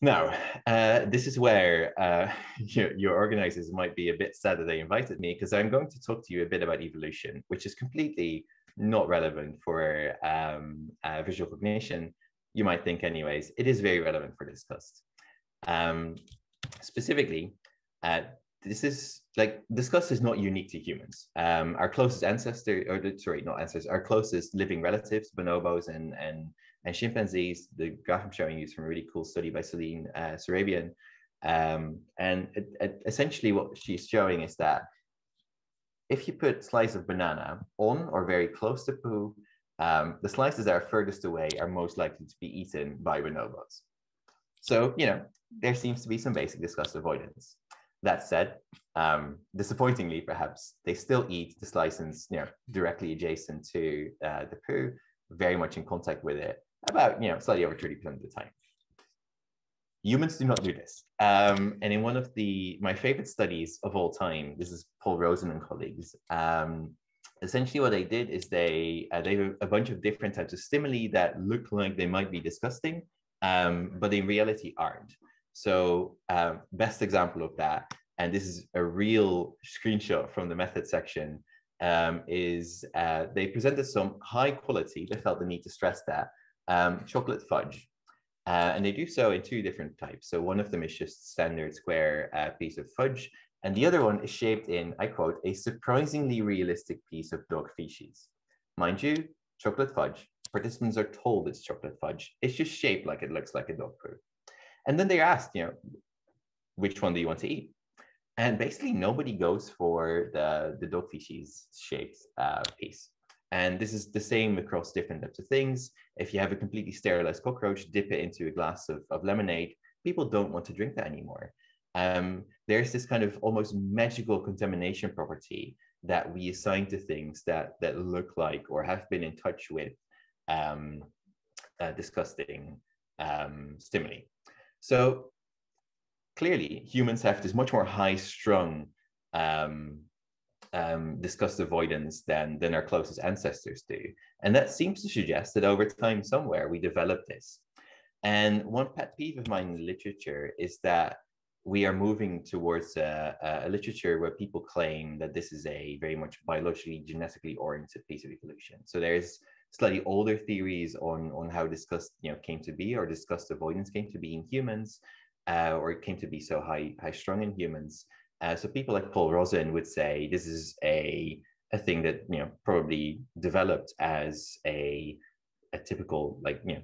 Now, this is where your organizers might be a bit sad that they invited me, because I'm going to talk to you a bit about evolution, which is completely not relevant for visual cognition, you might think anyways. It is very relevant for this disgust. Specifically, this is like, disgust is not unique to humans. Our closest ancestor, or sorry, not ancestors, our closest living relatives, bonobos and chimpanzees, the graph I'm showing you is from a really cool study by Celine Sarabian. And essentially what she's showing is that if you put slice of banana on or very close to poo, the slices that are furthest away are most likely to be eaten by bonobos. So, you know, there seems to be some basic disgust avoidance. That said, disappointingly, perhaps, they still eat the slices, you know, directly adjacent to the poo, very much in contact with it, about, you know, slightly over 30% of the time. Humans do not do this. And in one of my favorite studies of all time, this is Paul Rozin and colleagues. Essentially what they did is they have a bunch of different types of stimuli that look like they might be disgusting, but in reality aren't. So best example of that, and this is a real screenshot from the method section, is they presented some high quality, they felt the need to stress that, chocolate fudge. And they do so in two different types. So one of them is just standard square piece of fudge. And the other one is shaped in, I quote, a surprisingly realistic piece of dog feces. Mind you, chocolate fudge. Participants are told it's chocolate fudge. It's just shaped like it looks like a dog poo. And then they're asked, you know, which one do you want to eat? And basically nobody goes for the dog feces shaped piece. And this is the same across different types of things. If you have a completely sterilized cockroach, dip it into a glass of lemonade, people don't want to drink that anymore. There's this kind of almost magical contamination property that we assign to things that look like or have been in touch with disgusting stimuli. So clearly humans have this much more high-strung disgust avoidance than our closest ancestors do. And that seems to suggest that over time somewhere we develop this. And one pet peeve of mine in the literature is that we are moving towards a literature where people claim that this is a very much biologically, genetically oriented piece of evolution. So there's slightly older theories on how disgust, you know, came to be, or disgust avoidance came to be in humans, or it came to be so high-strung in humans. So people like Paul Rozin would say this is a thing that, you know, probably developed as a typical, like, you know,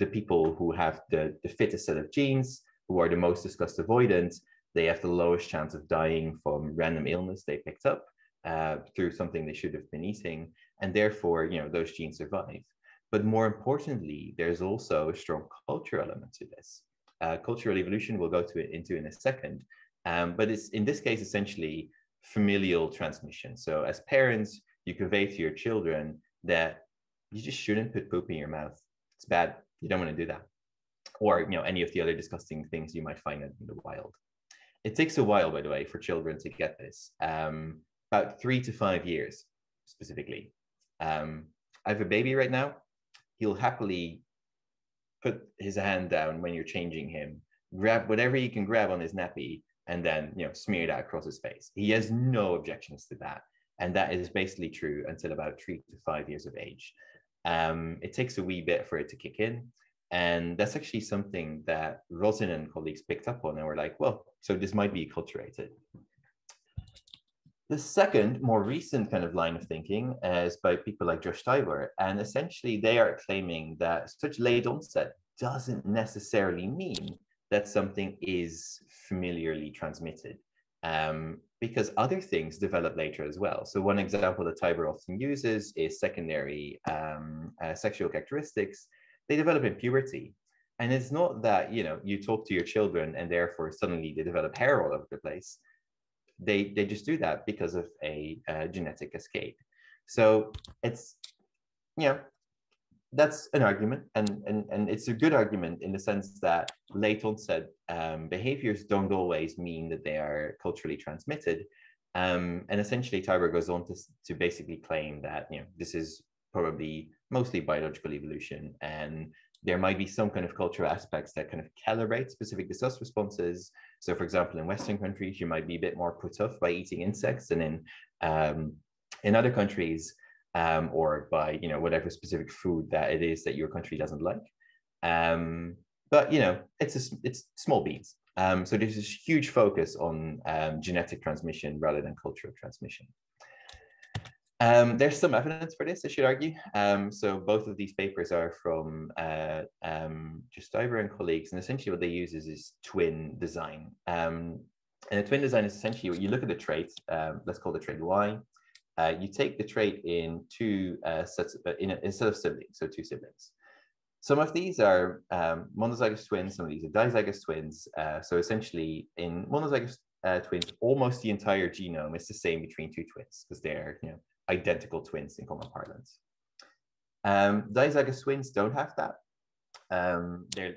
the people who have the fittest set of genes, who are the most disgust avoidant, they have the lowest chance of dying from random illness they picked up through something they should have been eating, and therefore, you know, those genes survive. But more importantly, there's also a strong cultural element to this. Cultural evolution we'll go into in a second. But it's, in this case, essentially familial transmission. So as parents, you convey to your children that you just shouldn't put poop in your mouth. It's bad. You don't want to do that. Or, you know, any of the other disgusting things you might find in the wild. It takes a while, by the way, for children to get this, about 3 to 5 years specifically. I have a baby right now. He'll happily put his hand down when you're changing him, grab whatever he can grab on his nappy, and then, you know, smear that across his face. He has no objections to that. And that is basically true until about 3 to 5 years of age. It takes a wee bit for it to kick in. And that's actually something that Rozin and colleagues picked up on and were like, well, so this might be acculturated. The second, more recent kind of line of thinking is by people like Josh Tybur. And essentially they are claiming that such late onset doesn't necessarily mean that something is familiarly transmitted, because other things develop later as well. So one example that Tybur often uses is secondary sexual characteristics. They develop in puberty. And it's not that, you know, you talk to your children and therefore suddenly they develop hair all over the place. They just do that because of a genetic escape. So it's, you know, that's an argument, and it's a good argument in the sense that late onset behaviors don't always mean that they are culturally transmitted. And essentially Tybur goes on to basically claim that, you know, this is probably mostly biological evolution, and there might be some kind of cultural aspects that kind of calibrate specific disgust responses. So for example, in Western countries, you might be a bit more put off by eating insects, and in other countries, or by, you know, whatever specific food that it is that your country doesn't like. But, you know, it's small beats. So there's this huge focus on genetic transmission rather than cultural transmission. There's some evidence for this, I should argue. So both of these papers are from Josh Tybur and colleagues, and essentially what they use is twin design. And a twin design is essentially, you look at the trait, let's call the trait Y. You take the trait in two sets, in a set of siblings, so two siblings. Some of these are monozygous twins, some of these are dizygous twins. So essentially in monozygous twins, almost the entire genome is the same between two twins because they're, you know, identical twins in common parlance. Dizygous twins don't have that. They're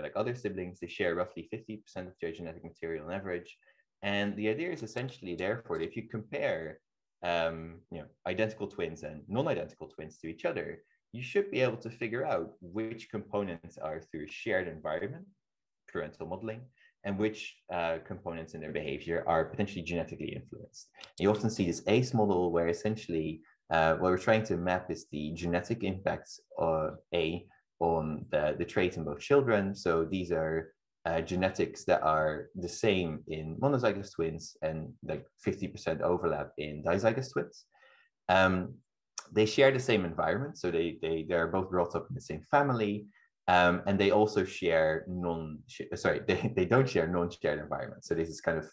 like other siblings. They share roughly 50% of their genetic material on average. And the idea is essentially, therefore, if you compare you know, identical twins and non-identical twins to each other, you should be able to figure out which components are through shared environment, parental modeling, and which components in their behavior are potentially genetically influenced. You often see this ACE model where essentially what we're trying to map is the genetic impacts of A on the trait in both children. So these are genetics that are the same in monozygous twins and like 50% overlap in dizygous twins. They share the same environment. So they're both brought up in the same family. And they also share they don't share non-shared environments. So this is kind of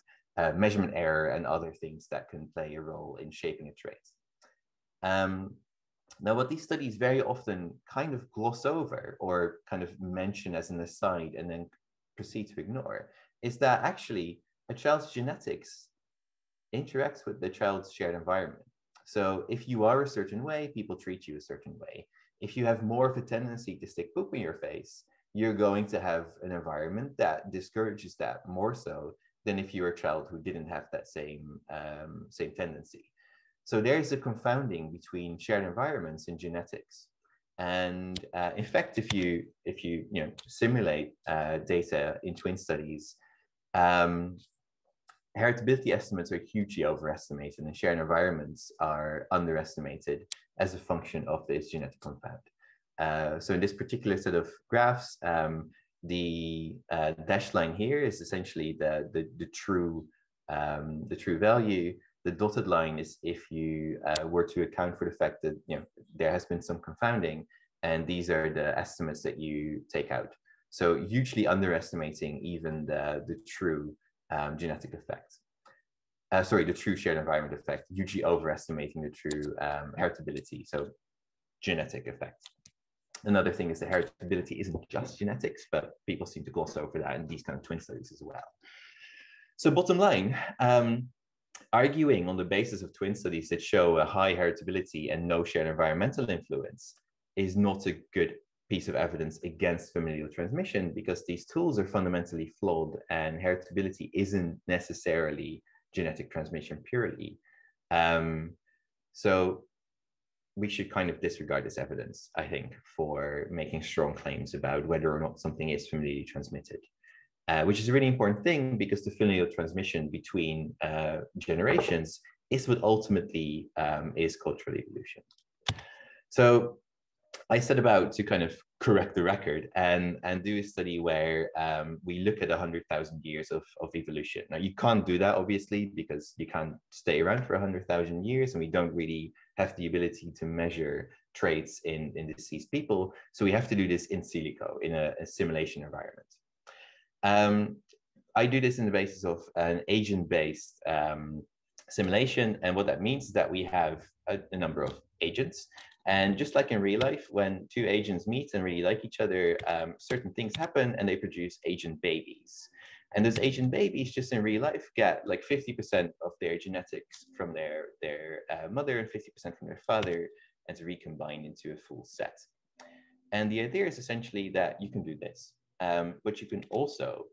measurement error and other things that can play a role in shaping a trait. Now, what these studies very often kind of gloss over or kind of mention as an aside and then proceed to ignore is that actually a child's genetics interacts with the child's shared environment. So if you are a certain way, people treat you a certain way. If you have more of a tendency to stick poop in your face, you're going to have an environment that discourages that more so than if you're a child who didn't have that same tendency. So there is a confounding between shared environments and genetics. And in fact, if you simulate data in twin studies, heritability estimates are hugely overestimated, and shared environments are underestimated as a function of this genetic compound. So in this particular set of graphs, the dashed line here is essentially the true value. The dotted line is if you were to account for the fact that, you know, there has been some confounding, and these are the estimates that you take out. So hugely underestimating even the true genetic effect. The true shared environment effect, hugely overestimating the true heritability, so genetic effect. Another thing is that heritability isn't just genetics, but people seem to gloss over that in these kind of twin studies as well. So bottom line, arguing on the basis of twin studies that show a high heritability and no shared environmental influence is not a good piece of evidence against familial transmission, because these tools are fundamentally flawed and heritability isn't necessarily genetic transmission purely. So we should kind of disregard this evidence, I think, for making strong claims about whether or not something is familially transmitted, which is a really important thing, because the familial transmission between generations is what ultimately is cultural evolution. So I set about to kind of correct the record and do a study where we look at 100,000 years of evolution. Now, you can't do that, obviously, because you can't stay around for 100,000 years, and we don't really have the ability to measure traits in deceased people. So we have to do this in silico, in a simulation environment. I do this in the basis of an agent-based simulation. And what that means is that we have a number of agents. And just like in real life, when two agents meet and really like each other, certain things happen and they produce agent babies. And those agent babies, just in real life, get like 50% of their genetics from their mother and 50% from their father, and to recombine into a full set. And the idea is essentially that you can do this, but you can also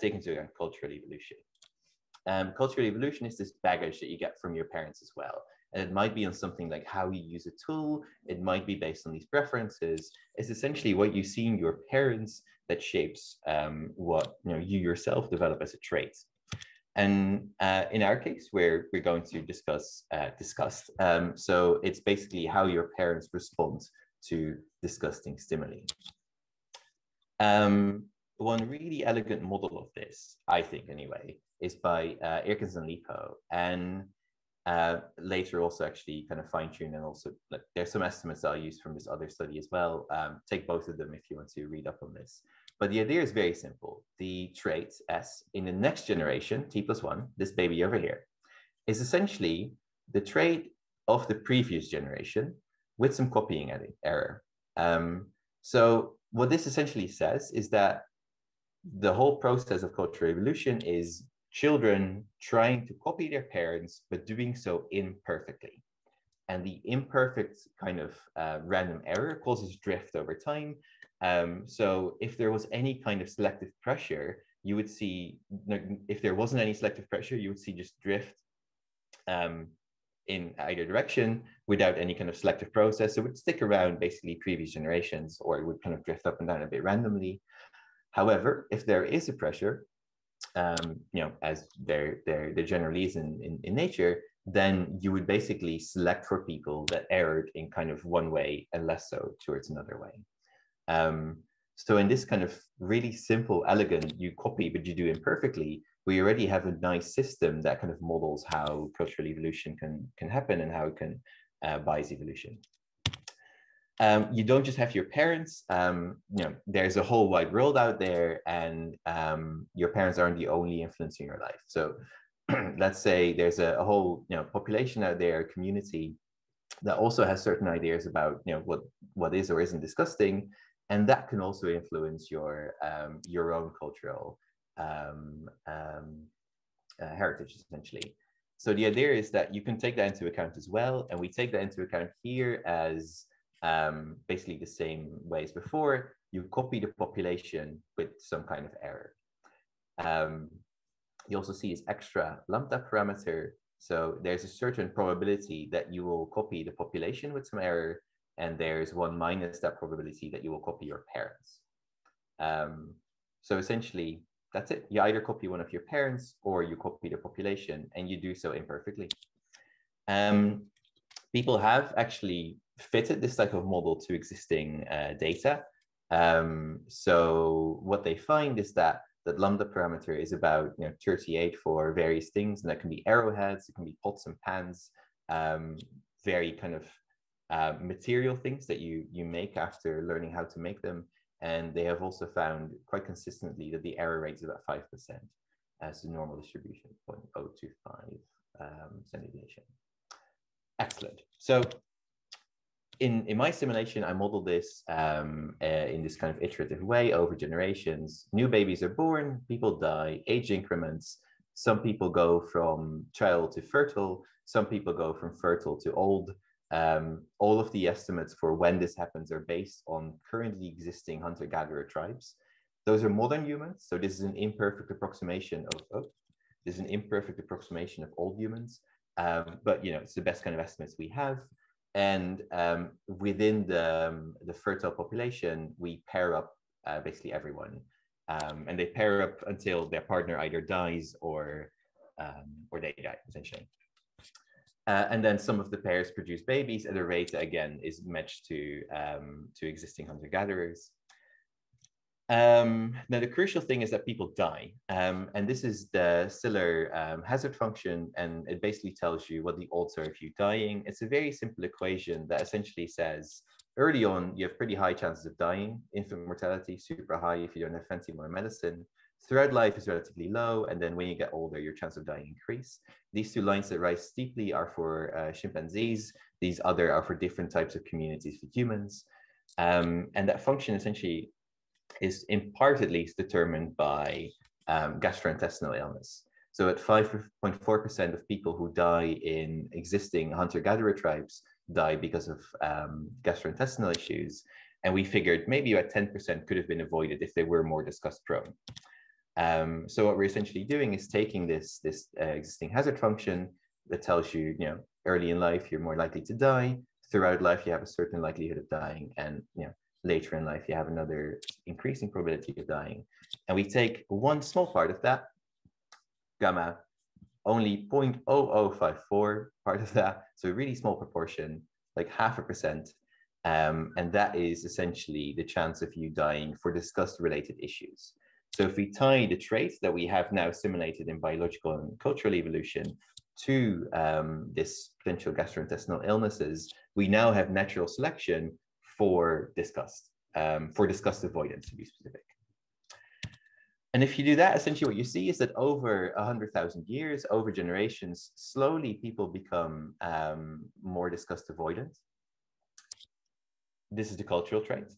take into account cultural evolution. Cultural evolution is this baggage that you get from your parents as well. And it might be on something like how you use a tool. It might be based on these preferences. It's essentially what you see in your parents that shapes what you yourself develop as a trait. And in our case, where we're going to discuss disgust. So it's basically how your parents respond to disgusting stimuli. One really elegant model of this, I think anyway, is by Ehrkens and Lipo, and later also actually kind of fine-tuned, and also like, there's some estimates I'll use from this other study as well. Take both of them if you want to read up on this. But the idea is very simple. The trait S in the next generation, T+1, this baby over here, is essentially the trait of the previous generation with some copying error. So what this essentially says is that the whole process of cultural evolution is children trying to copy their parents, but doing so imperfectly. And the imperfect kind of random error causes drift over time. So if there was any kind of selective pressure, you would see, if there wasn't any selective pressure, you would see just drift in either direction without any kind of selective process. So it would stick around basically previous generations, or it would kind of drift up and down a bit randomly. However, if there is a pressure, as there generally is in nature, then you would basically select for people that erred in kind of one way and less so towards another way. So in this kind of really simple, elegant, you copy, but you do imperfectly, we already have a nice system that kind of models how cultural evolution can happen and how it can bias evolution. You don't just have your parents, there's a whole wide world out there, and your parents aren't the only influence in your life. So let's say there's a whole population out there, community, that also has certain ideas about what is or isn't disgusting, and that can also influence your own cultural heritage, essentially. So the idea is that you can take that into account as well, and we take that into account here as basically the same way as before. You copy the population with some kind of error. You also see this extra lambda parameter. So there's a certain probability that you will copy the population with some error, and there's one minus that probability that you will copy your parents. So essentially, that's it. You either copy one of your parents or you copy the population, and you do so imperfectly. People have actually fitted this type of model to existing data. So what they find is that lambda parameter is about 38 for various things, and that can be arrowheads, it can be pots and pans, very kind of material things that you make after learning how to make them. And they have also found quite consistently that the error rate is about 5% as the normal distribution, 0.025 standard deviation. Excellent. So in my simulation, I modeled this in this kind of iterative way over generations. New babies are born, people die, age increments. Some people go from child to fertile. Some people go from fertile to old. All of the estimates for when this happens are based on currently existing hunter-gatherer tribes. Those are modern humans. So this is an imperfect approximation of old humans. But it's the best kind of estimates we have. And within the fertile population, we pair up basically everyone, and they pair up until their partner either dies or they die, essentially. And then some of the pairs produce babies at a rate that, again, is matched to existing hunter-gatherers. Now, the crucial thing is that people die, and this is the Stiller hazard function, and it basically tells you what the odds are of you dying. It's a very simple equation that essentially says early on, you have pretty high chances of dying. Infant mortality, super high if you don't have fancy more medicine. Throughout life is relatively low, and then when you get older, your chance of dying increase. These two lines that rise steeply are for chimpanzees. These other are for different types of communities for humans, and that function essentially is in part at least determined by gastrointestinal illness. So at 5.4% of people who die in existing hunter-gatherer tribes die because of gastrointestinal issues. And we figured maybe about 10% could have been avoided if they were more disgust prone. So what we're essentially doing is taking this existing hazard function that tells you, early in life, you're more likely to die. Throughout life, you have a certain likelihood of dying, and you know, later in life, you have another increasing probability of dying. And we take one small part of that, gamma, only 0.0054 part of that, so a really small proportion, like 0.5%, and that is essentially the chance of you dying for discussed-related issues. So if we tie the traits that we have now simulated in biological and cultural evolution to this potential gastrointestinal illnesses, we now have natural selection for disgust avoidance, to be specific. And if you do that, essentially what you see is that over 100,000 years, over generations, slowly people become more disgust avoidant. This is the cultural trait.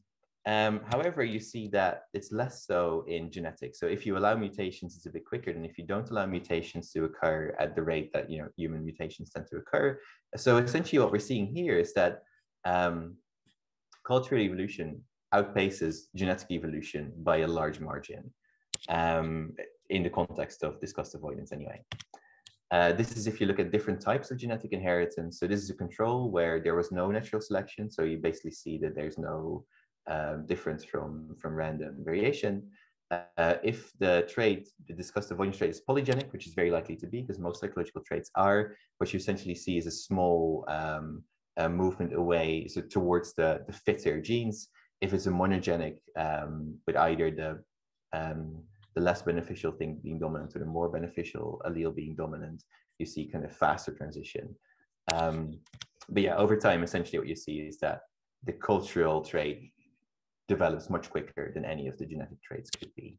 However, you see that it's less so in genetics. So if you allow mutations, it's a bit quicker than if you don't allow mutations to occur at the rate that, you know, human mutations tend to occur. So essentially what we're seeing here is that cultural evolution outpaces genetic evolution by a large margin in the context of disgust avoidance anyway. This is if you look at different types of genetic inheritance. So this is a control where there was no natural selection. So you basically see that there's no difference from random variation. If the trait, the disgust avoidance trait, is polygenic, which is very likely to be because most psychological traits are, what you essentially see is a small movement away, so towards the fitter genes. If it's a monogenic, with either the less beneficial thing being dominant or the more beneficial allele being dominant, you see kind of faster transition. But yeah, over time, essentially what you see is that the cultural trait develops much quicker than any of the genetic traits could be.